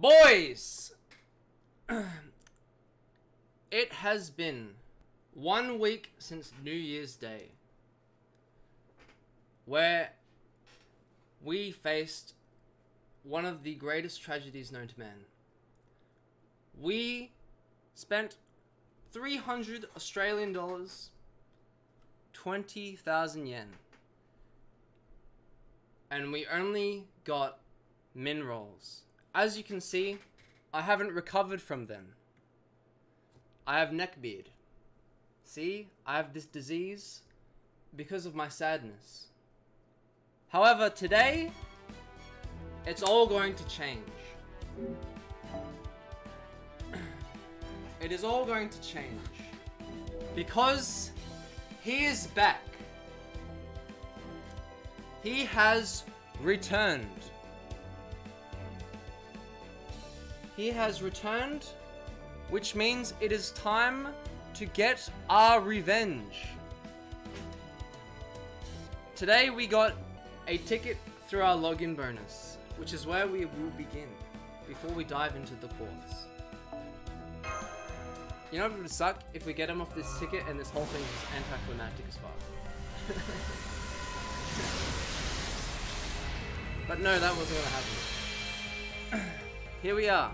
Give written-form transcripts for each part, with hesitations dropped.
Boys! It has been 1 week since New Year's Day where we faced one of the greatest tragedies known to man. We spent $300 Australian dollars, 20,000 yen, and we only got min rolls. As you can see, I haven't recovered from them. I have neckbeard. See, I have this disease because of my sadness. However, today, it's all going to change. It is all going to change. Because he is back. He has returned. He has returned, which means it is time to get our revenge. Today we got a ticket through our login bonus, which is where we will begin before we dive into the courts. You know what would suck? If we get him off this ticket and this whole thing is anticlimactic as fuck. But no, that wasn't gonna happen. Here we are.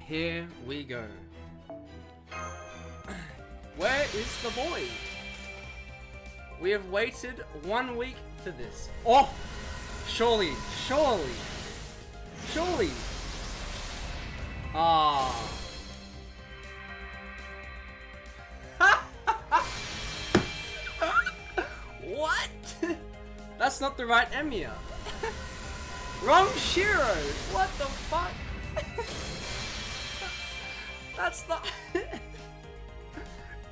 Here we go. Where is the boy? We have waited 1 week for this. Oh! Surely, surely, surely. Ah. What? That's not the right Emiya. Wrong Shirou. What the fuck? That's not...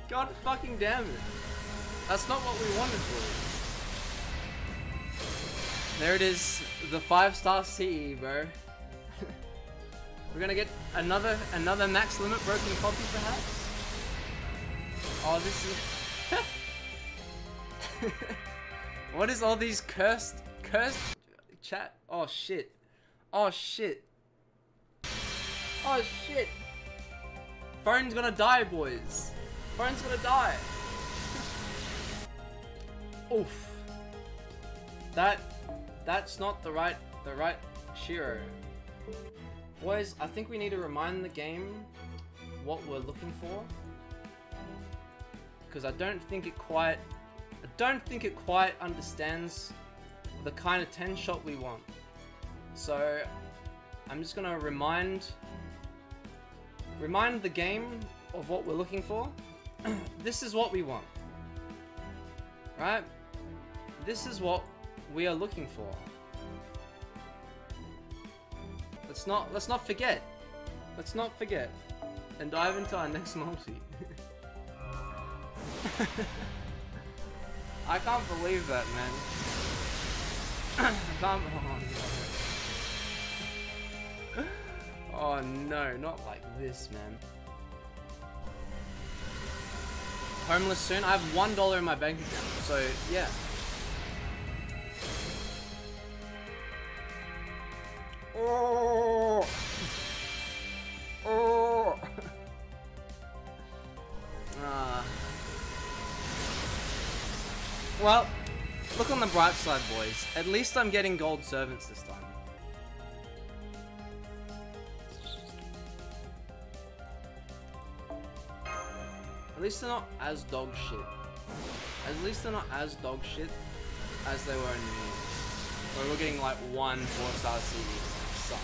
God fucking damn it. That's not what we wanted for. There it is. The 5-star CE, bro. We're gonna get another max limit broken copy, perhaps? Oh, this is... What is all these cursed chat? Oh shit. Oh shit. Oh shit. Phone's gonna die, boys. Phone's gonna die. Oof. That's not the right Shirou. Boys, I think we need to remind the game what we're looking for. Because I don't think it quite understands the kind of 10 shot we want. So I'm just gonna remind the game of what we're looking for. This is what we want, right? This is what we are looking for. Let's not forget. Let's not forget and dive into our next multi. I can't believe that, man. I can't believe that. Oh no, not like this, man. Homeless soon? I have $1 in my bank account, so yeah. Oh! Oh! Ah. Well, look on the bright side, boys. At least I'm getting gold servants this time. At least they're not as dog shit. At least they're not as dog shit as they were in New Year's, where we're getting like 1 4-star CE. Suck.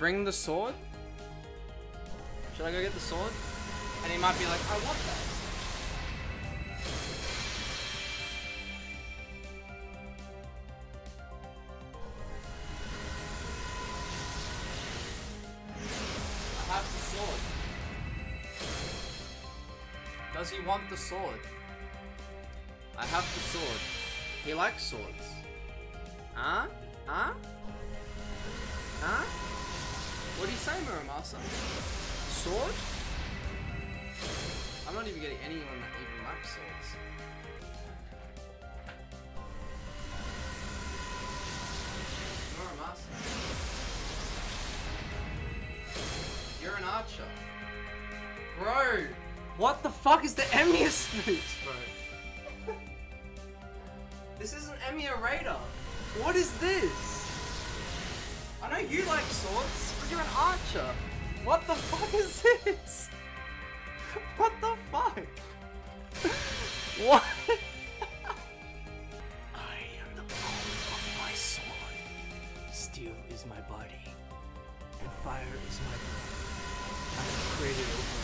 Bring the sword? Should I go get the sword? And he might be like, I want that. I have the sword. Does he want the sword? I have the sword. He likes swords. Huh? Huh? Huh? What do you say, Muramasa? Sword? I'm not even getting anyone that even lacks swords. Muramasa. You're an archer. Bro! What the fuck is the Emiya snoops, bro? This is an Emiya raider. What is this? I know you like swords, but you're an archer. What the fuck is this? What the fuck? What? I am the power of my sword. Steel is my body, and fire is my blood. I have created over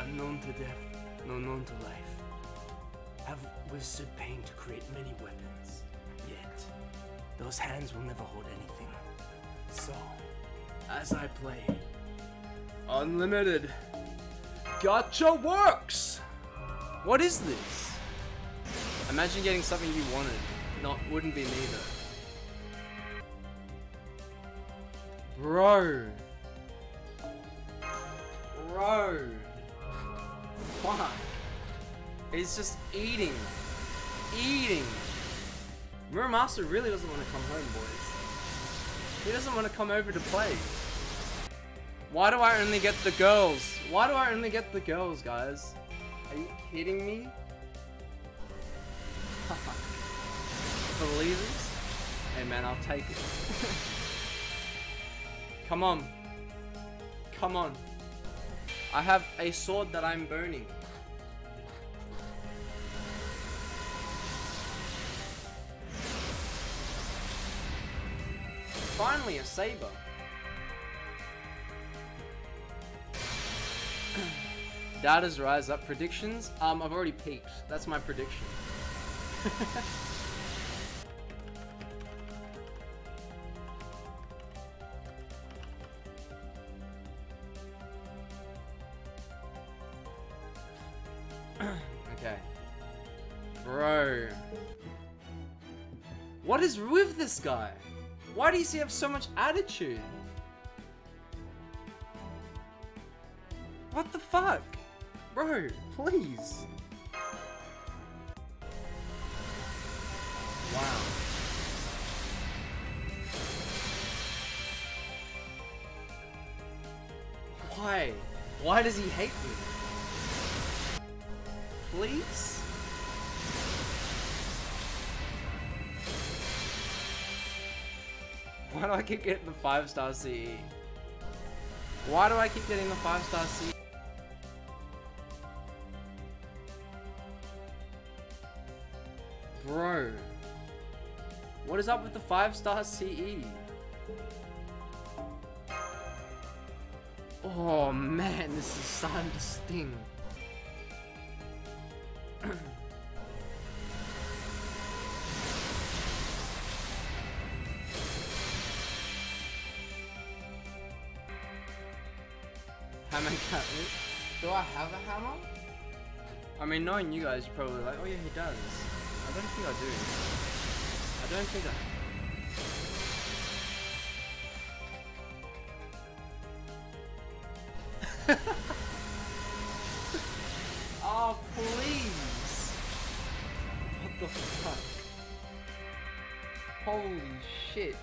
1,000 worlds. Unknown to death, known to life. Have withstood pain to create many weapons. Yet, those hands will never hold anything. So, as I play Unlimited Gacha Works! What is this? Imagine getting something you wanted. Wouldn't be me though. Bro. Fuck. It's just eating. Muramasa really doesn't want to come home, boys. He doesn't want to come over to play. Why do I only get the girls? Guys? Are you kidding me? Believers? Hey man, I'll take it. Come on. I have a sword that I'm burning. Finally, a saber. Doubters rise up. Predictions? I've already peaked. That's my prediction. Okay. Bro. What is with this guy? Why does he have so much attitude? What the fuck? Bro, please. Wow. Why? Why does he hate me? Please? Why do I keep getting the 5-star CE? Bro. What is up with the 5-star CE? Oh man, this is starting to sting. Hammer cat. Do I have a hammer? I mean, knowing you guys, you're probably like, oh yeah, he does. I don't think I do. Oh, please. What the fuck? Holy shit.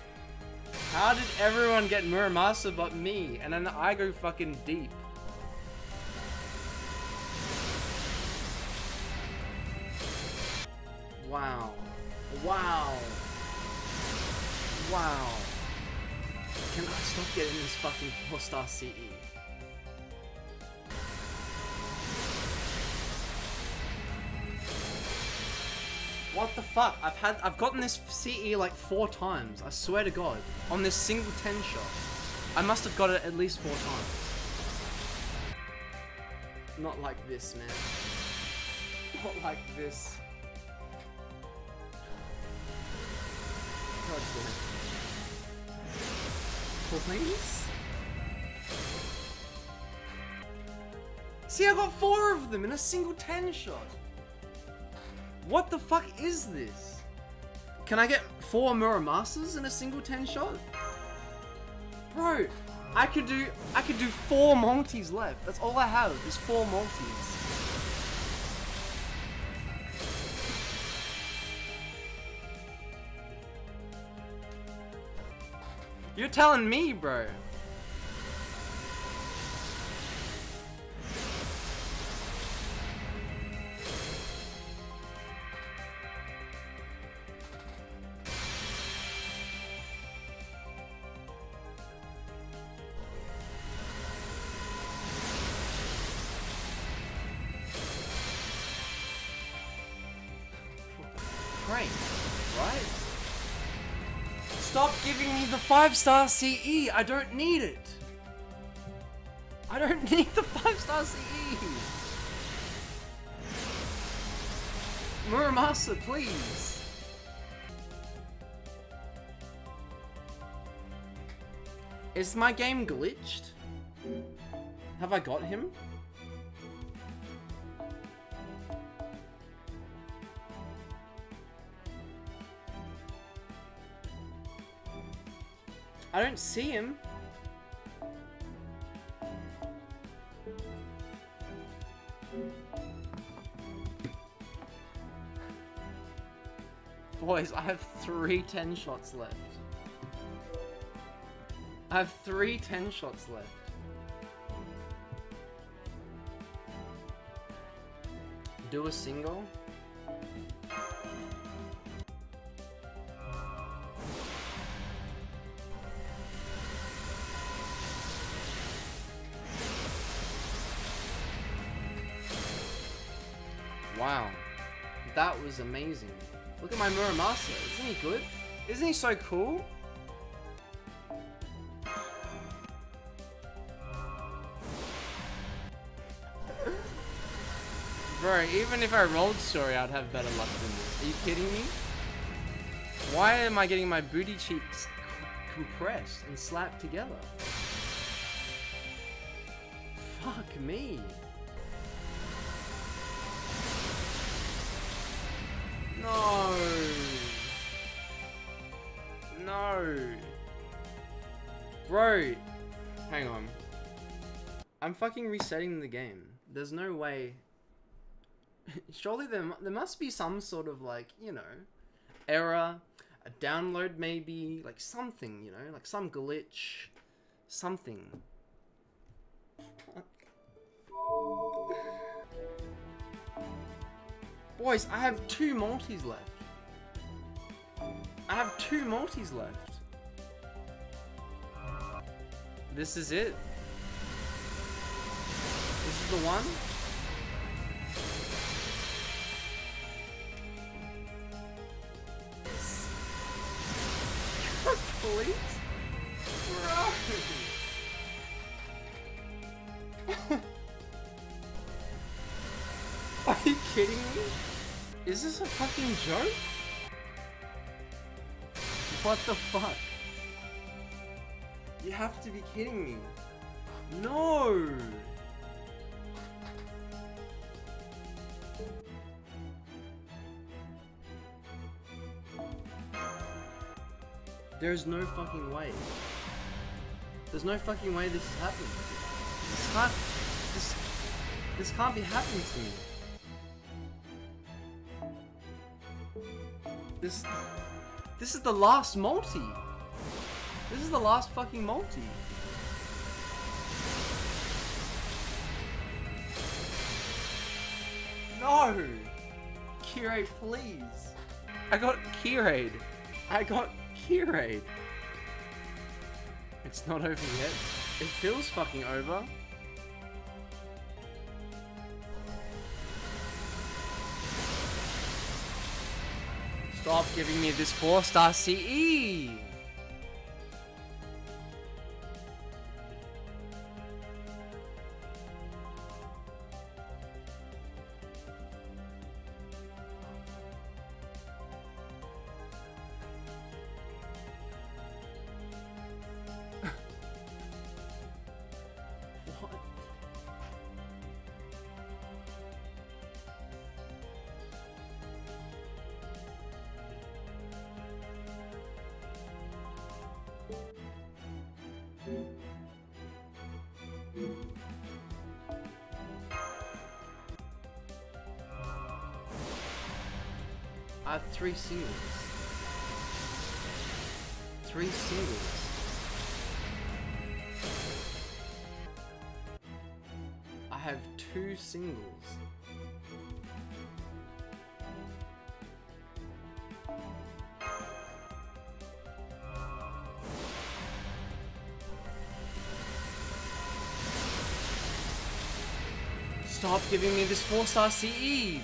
How did everyone get Muramasa but me? And then I go fucking deep. Wow. Can I stop getting this fucking 4-star CE? What the fuck? I've gotten this CE like 4 times. I swear to God. On this single 10 shot. I must have got it at least 4 times. Not like this, man. Not like this. God damn. Please? See, I got 4 of them in a single 10 shot. What the fuck is this? Can I get 4 Muramasas in a single 10 shot? Bro, I could do 4 Maltese left. That's all I have is 4 Maltese. You're telling me, bro. Great, right? Stop giving me the 5-star CE. I don't need it. I don't need the 5-star CE. Muramasa, please. Is my game glitched? Have I got him? I don't see him. Boys, I have 3 10 shots left. I have 3 10 shots left. Do a single. Wow, that was amazing. Look at my Muramasa, isn't he good? Isn't he so cool? Bro, even if I rolled story, I'd have better luck than this. Are you kidding me? Why am I getting my booty cheeks compressed and slapped together? Fuck me. No! No! Bro! Hang on. I'm fucking resetting the game. There's no way. Surely there must be some sort of, like, you know, error, a download maybe, like something, you know, like some glitch, something. Fuck. Boys, I have 2 Maltese left. I have 2 Maltese left. This is it. This is the one. Please? Bro. Are you kidding me? Is this a fucking joke? What the fuck? You have to be kidding me. No! There's no fucking way. There's no fucking way this is happening. This can't be happening to me. This is the last multi. This is the last fucking multi. No! Kirade, please. I got Kirade. I got Kirade. It's not over yet. It feels fucking over. Stop giving me this 4-star CE! I have three series. I have 2 singles. Stop giving me this 4-star CE!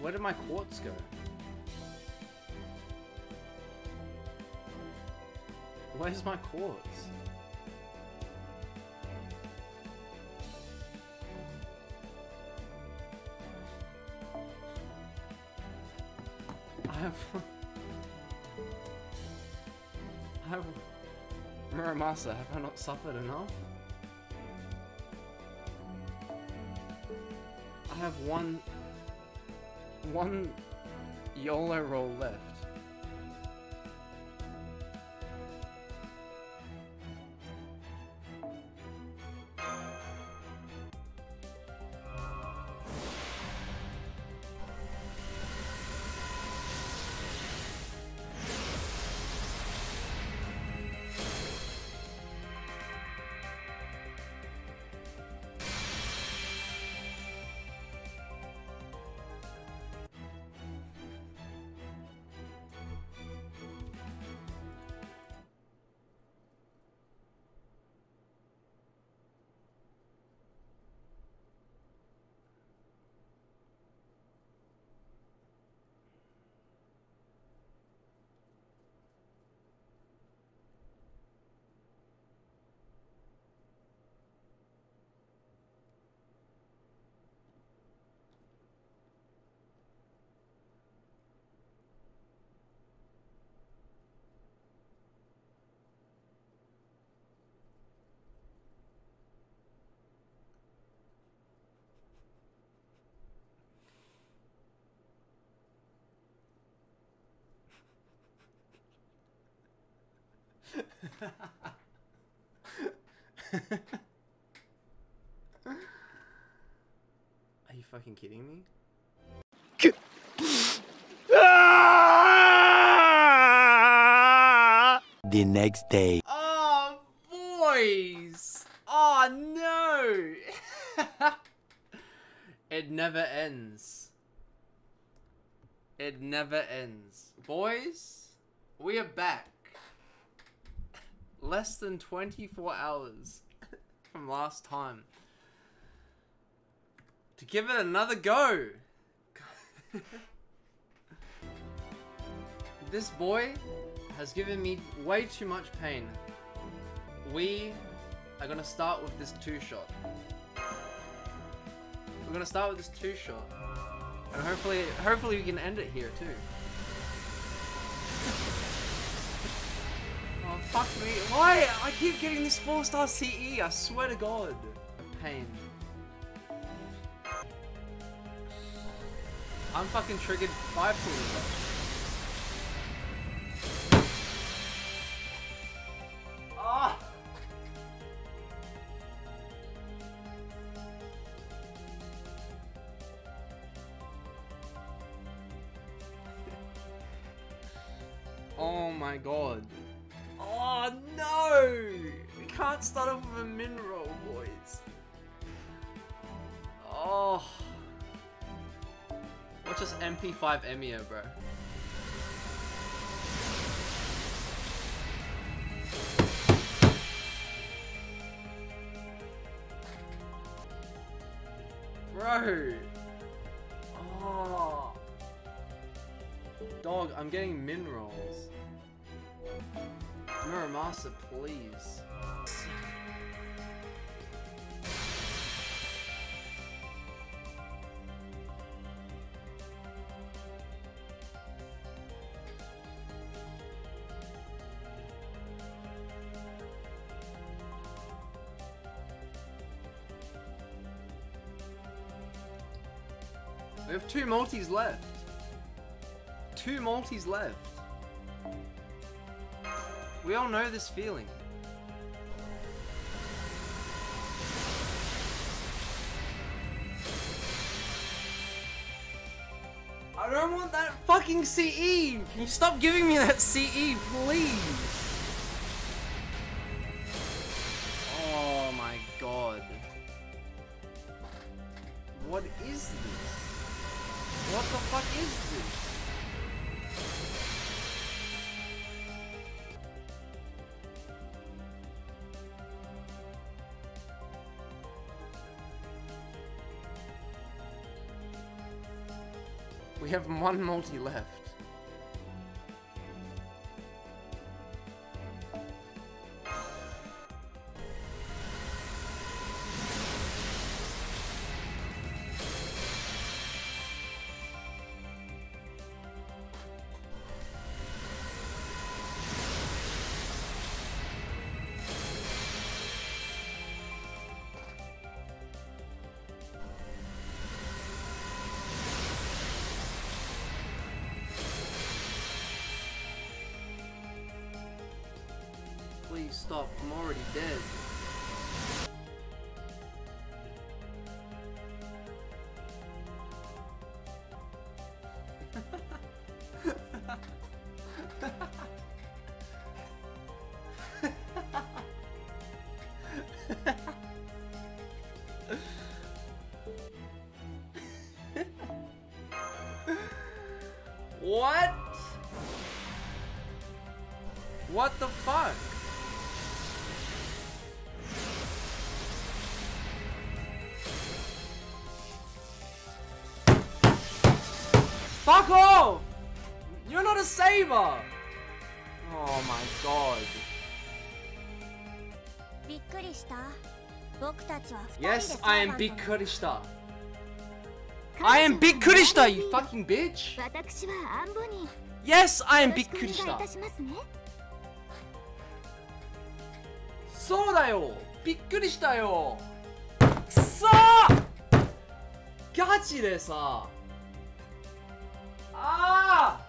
Where did my quartz go? Where's my quartz? I have... Muramasa, have I not suffered enough? I have one YOLO roll left. Are you fucking kidding me? The next day. Oh, boys! Oh, no! It never ends. It never ends. Boys, we are back. Less than 24 hours from last time to give it another go. This boy has given me way too much pain. We are gonna start with this 2-shot. We're gonna start with this 2-shot, and hopefully we can end it here too. Oh, fuck me. Why? I keep getting this 4-star CE, I swear to God. Pain. I'm fucking triggered 5 pulls. Ah! Oh my God. Oh no! We can't start off with a mineral, boys. Oh. Watch this MP5 Emio, bro. Bro! Oh. Dog, I'm getting minerals. Muramasa, please. We have two multis left. Two multis left. We all know this feeling. I don't want that fucking CE! Can you stop giving me that CE, please? Oh my god. What is this? What the fuck is this? We have one multi left. Please stop, I'm already dead. What? What the fuck? Fuck off! You're not a saver! Oh my god. Yes, I am Bikkuri Shita. I am Bikkuri Shita, you fucking bitch! Yes, I am Bikkuri Shita! So da yo! Bikkuri Shita yo! Kusso! Gachi de sa! Ah!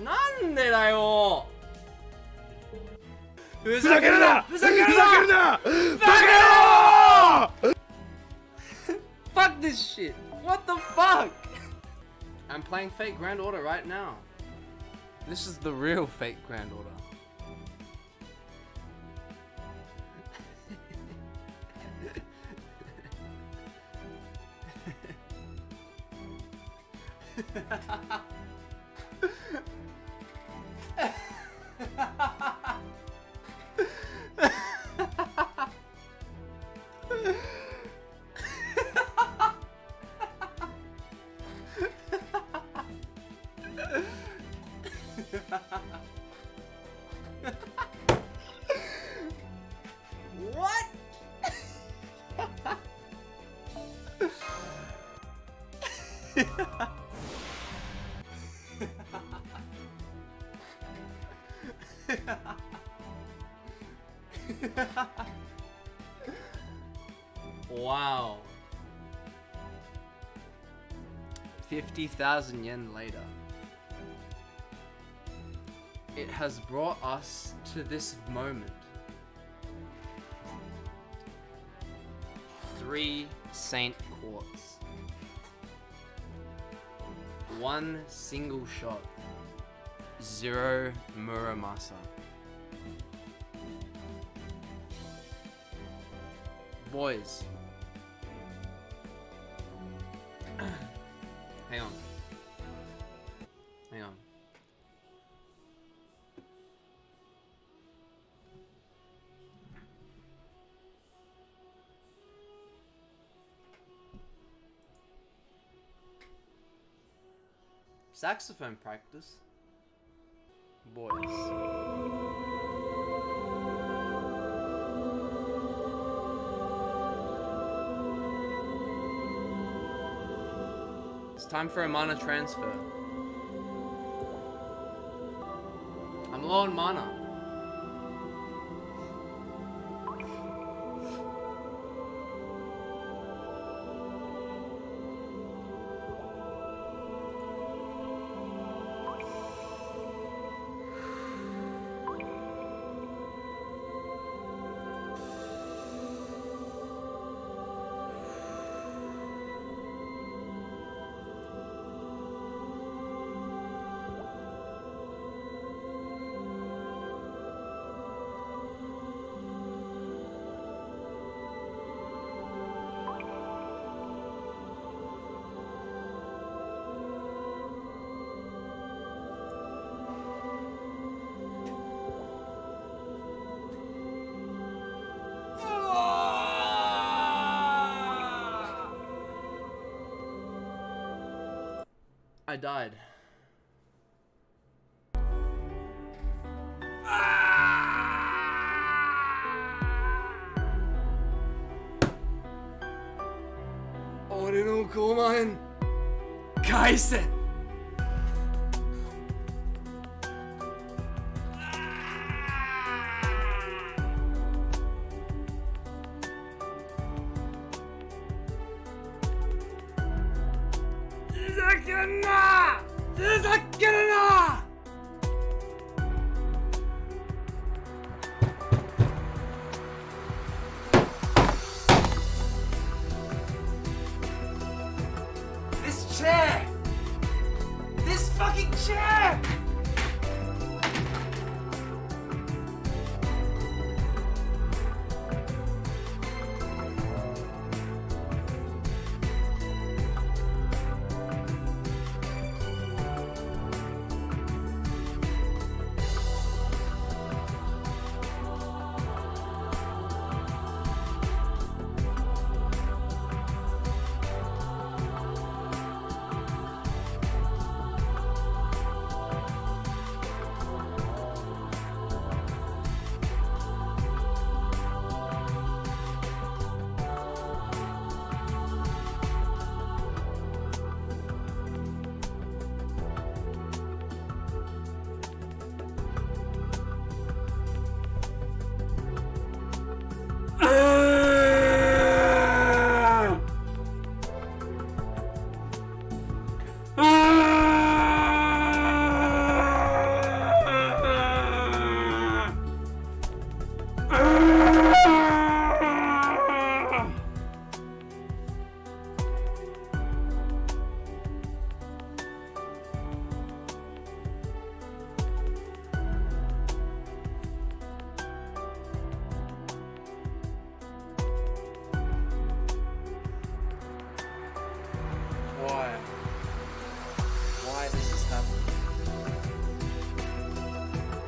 Nande da yo! Fuzakeru na! Fuzakeru na! Fuck! Fuck this shit! What the fuck? I'm playing Fate Grand Order right now. This is the real Fate Grand Order. What? Wow. 50,000 yen later. It has brought us to this moment. 3 Saint Quartz. 1 single shot. 0 Muramasa. Boys. Hang on. Hang on. Saxophone practice? Boys. Time for a mana transfer. I'm low on mana. I died. Orinokouman Kaise.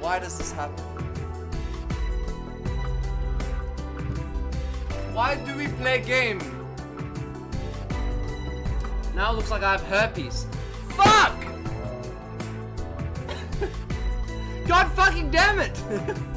Why does this happen? Why do we play a game? Now it looks like I have herpes. Fuck! God fucking damn it!